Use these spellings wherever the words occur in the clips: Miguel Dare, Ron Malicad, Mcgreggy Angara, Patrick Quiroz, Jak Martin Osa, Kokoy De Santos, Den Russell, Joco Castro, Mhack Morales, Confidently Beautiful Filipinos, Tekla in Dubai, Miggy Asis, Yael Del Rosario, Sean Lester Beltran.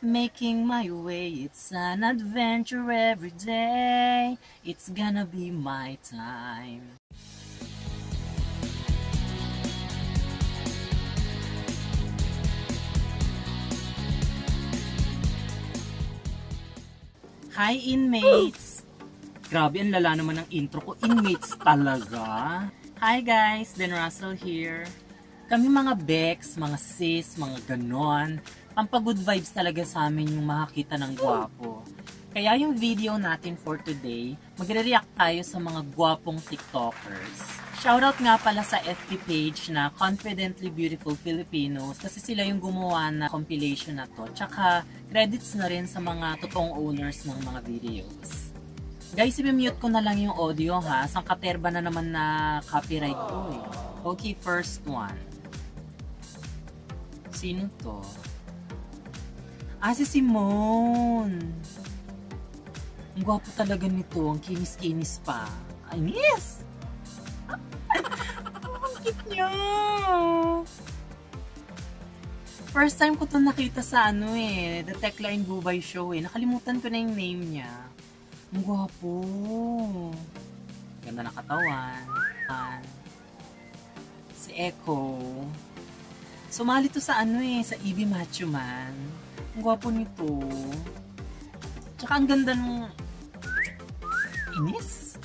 Making my way, it's an adventure every day. It's gonna be my time. Hi inmates! Grabe, ang lala naman ng intro ko. Inmates talaga. Hi guys, Den Russell here. Kami mga Bex, mga sis, mga ganon. Ang pagod vibes talaga sa amin yung makakita ng gwapo. Kaya yung video natin for today, magre-react tayo sa mga gwapong TikTokers. Shoutout nga pala sa FB page na Confidently Beautiful Filipinos kasi sila yung gumawa na compilation na to. Tsaka credits na rin sa mga totoong owners ng mga videos. Guys, i-mute ko na lang yung audio ha. Sangkaterba na naman na copyright ko eh. Okay, first one. Sino to? Ah, si Simone! Ang gwapo talaga nito. Ang kinis-kinis pa. Kinis! Ang cute niya! First time ko to nakita sa ano eh. The Tekla in Dubai show eh. Nakalimutan ko na yung name niya. Ang gwapo! Ganda na katawan. Si Echo. Sumali to sa ano eh. Sa EB Macho Man. Ang gwapo nito. Tsaka ang ganda ng inis.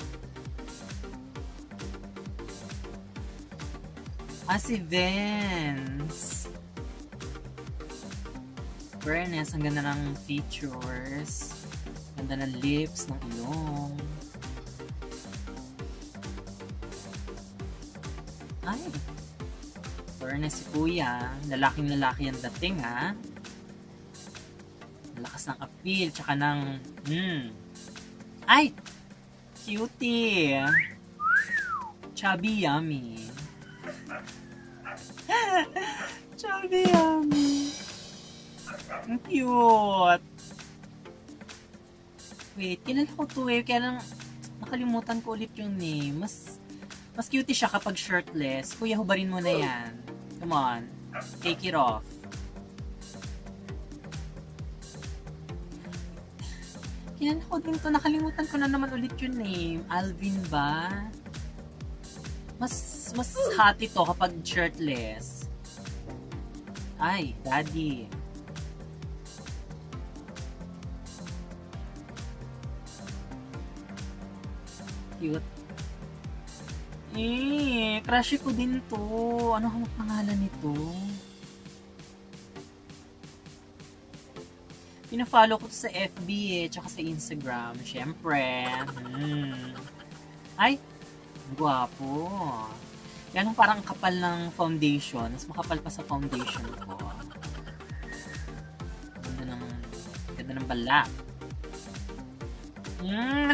Ah, si Vince. Fairness, ang ganda ng features. Ganda ng lips, ng ilong. Ay. Fairness si Kuya. Lalaking lalaki ang dating ha. Lakas ng appeal, tsaka ng ay! Cutie! Chubby yummy! Chubby yummy! Ang cute! Wait, kinala ko to eh, kaya lang nakalimutan ko ulit yung name. Mas cutie siya kapag shirtless. Kuya, hubarin mo na yan. Come on, take it off. Yan ako din to. Nakalimutan ko na naman ulit yung name. Alvin ba? Mas hati to kapag shirtless. Ay, daddy. Cute. Eh, crush ko din to. Ano ang pangalan nito? Pina-follow ko to sa FB eh, tsaka sa Instagram, syempre. Ay, guwapo. Yan ang parang kapal ng foundation. Mas makapal pa sa foundation ko. Ganda ng balat.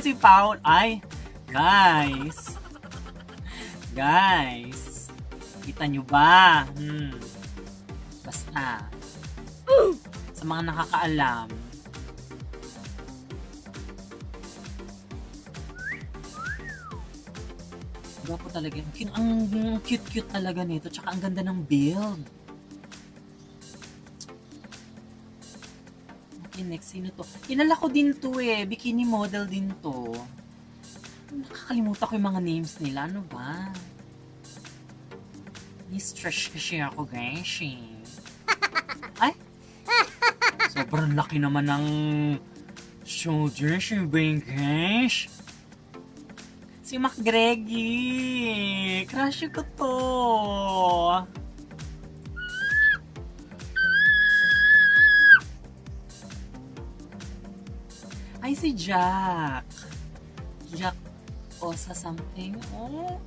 Si Paul. Ay, guys. Guys. Kita nyo ba? Basta. Sa mga nakakaalam. Gwapo talaga. Ang cute-cute talaga nito. Tsaka ang ganda ng build. Okay, next. Sino to? Kinala ko din to eh. Bikini model din to. Nakakalimutan ko yung mga names nila. Ano ba? Ni-stretch kasi ako, guys. Ay! Sobrang laki naman ng shoulders yung bangkash. Si Mcgreggy. Crush ko to. Ay, si Jack. Jack Osa something. Oh.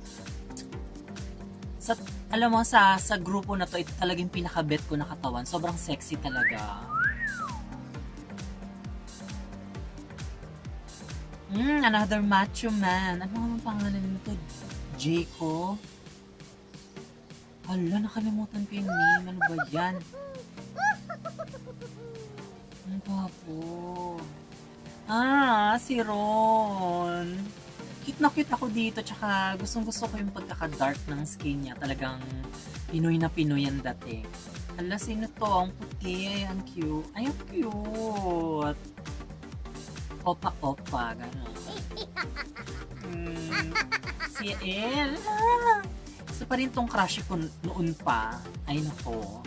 Alam mo, sa grupo na to, ito talagang pinakabet ko na katawan. Sobrang sexy talaga. Another macho man. Ano ang pangalan nito? Jaco? Hala, nakalimutan ko yung name. Ano ba yan? Ang gwapo. Ah, si Ron. Cute na cute ako dito. Tsaka gustong-gusto ko yung pagkakadark ng skin niya. Talagang Pinoy na Pinoy ang dating. Hala, sino to? Ang puti. hey, I'm cute. I am cute. Opa, opa, gano'n. Si El. Isa pa rin tong crush ko noon pa. Ay, nako.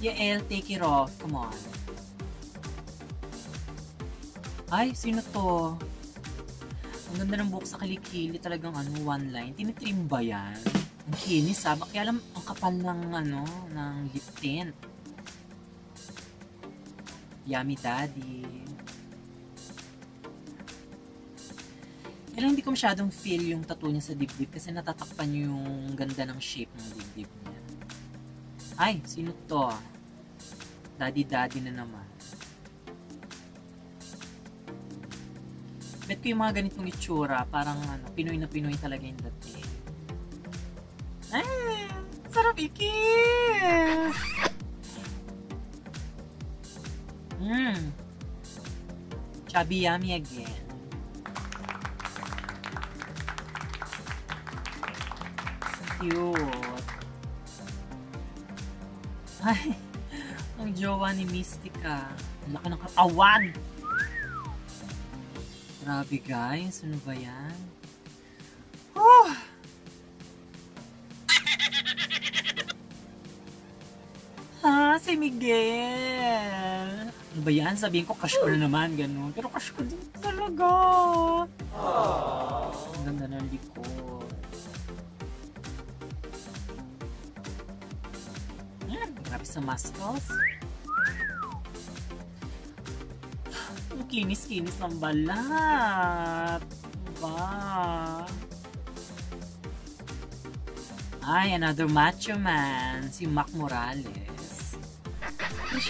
Yael, take it off. Come on. Ay, sino to? Ang ganda ng buhok sa kilikili, talagang ano, one line. Tinitrim ba yan? Ang kinis ha, kaya alam, ang kapal ng ano, ng lip tint. Yummy daddy. Pero hindi ko masyadong feel yung tattoo niya sa dibdib kasi natatakpan yung ganda ng shape ng dibdib niya. Ay, sino to? Daddy daddy na naman. Bet ko yung mga ganitong itsura, parang ano, Pinoy na Pinoy talaga yung dati. Ay, sarap ikis! Mmm! Chubby yummy again. Cute! Ay, ang jowa ni Mystica. Ang laki ng katawan! Grabe guys, ano ba yan? Oh! Ha, si Miguel! Ano ba yan? Sabihin ko, crush ko na naman, ganun. Pero crush ko din talaga! Aww. Ang ganda ng likod. Grabe sa muscles. Kinis-kinis ng balat. Wow. Ay, another macho man. Si Mhack Morales.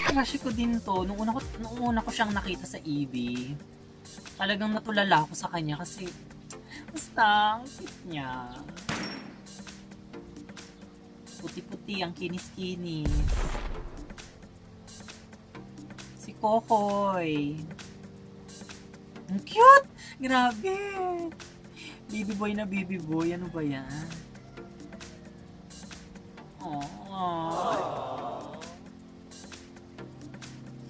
Crush ko din to. Nung una ko siyang nakita sa EB, talagang natulala ako sa kanya kasi basta, ang cute niya. Puti-puti, ang kinis-kinis. Si Kokoy. Ang cute! Grabe! Baby boy na baby boy. Ano ba yan? Aww.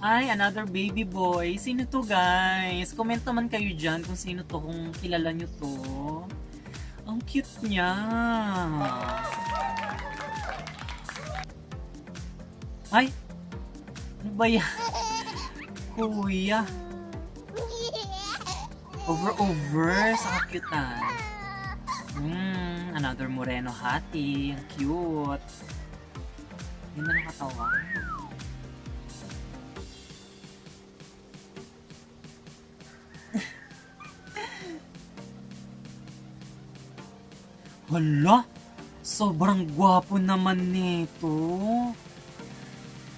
Ay, another baby boy. Sino to guys? Comment naman kayo dyan kung sino to, kung kilala nyo to. Ang cute niya. Ay! Ano ba yan? Kuya! Over-over sa kakyutan. Another moreno hati. Ang cute. Ganda ng katawan. Hala! Sobrang gwapo naman nito.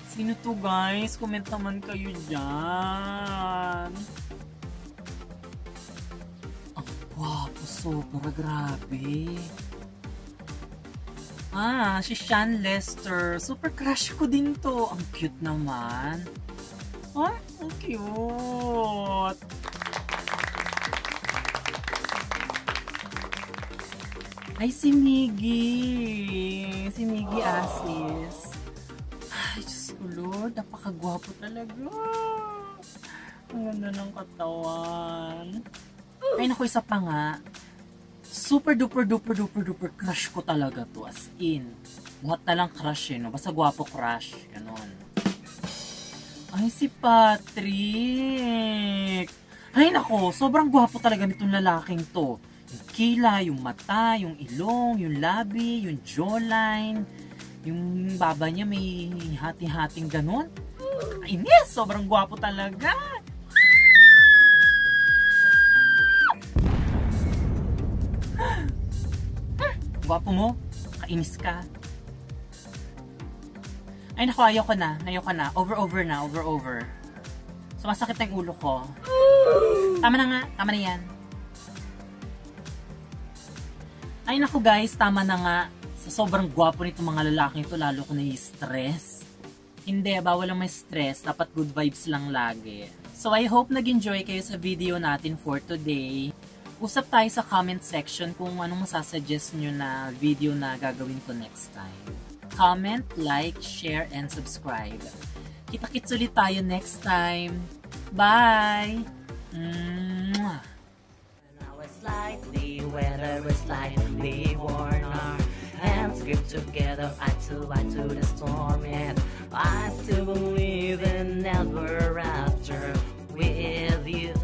Sino to guys? Comment naman kayo dyan. Wapo, sobra, grabe. Ah, si Sean Lester. Super crush ko din to. Ang cute naman. Ah, ang cute. Ay, si Miggy. Si Miggy Asis. Ay, Diyos ko Lord. Napakagwapo talaga. Ang ganda ng katawan. Ay naku, isa pa nga, super duper duper duper duper crush ko talaga to, as in lahat na lang crush eh, no? Basta guwapo crush, ganon. Ay si Patrick, ay naku, sobrang guwapo talaga nitong lalaking to. Yung kilay, yung mata, yung ilong, yung labi, yung jawline, yung baba niya may hati-hating ganon. Ay yes, sobrang guwapo talaga. Gwapo mo, kainis ka. Ay naku, ayoko na, over. Sumasakit na yung ulo ko. Tama na yan. Ay naku guys, tama na nga. Sa sobrang gwapo nito mga lalaki ito, lalo ko na stress. Hindi, bawal lang may stress, dapat good vibes lang lagi. So I hope nag-enjoy kayo sa video natin for today. Usap tayo sa comment section kung anong masasuggest nyo na video na gagawin ko next time. Comment, like, share, and subscribe. Kita-kits ulit tayo next time. Bye! Now it's likely, weather was slightly worn. Our hands gripped together, eye to the storm. And I still believe in never after with you.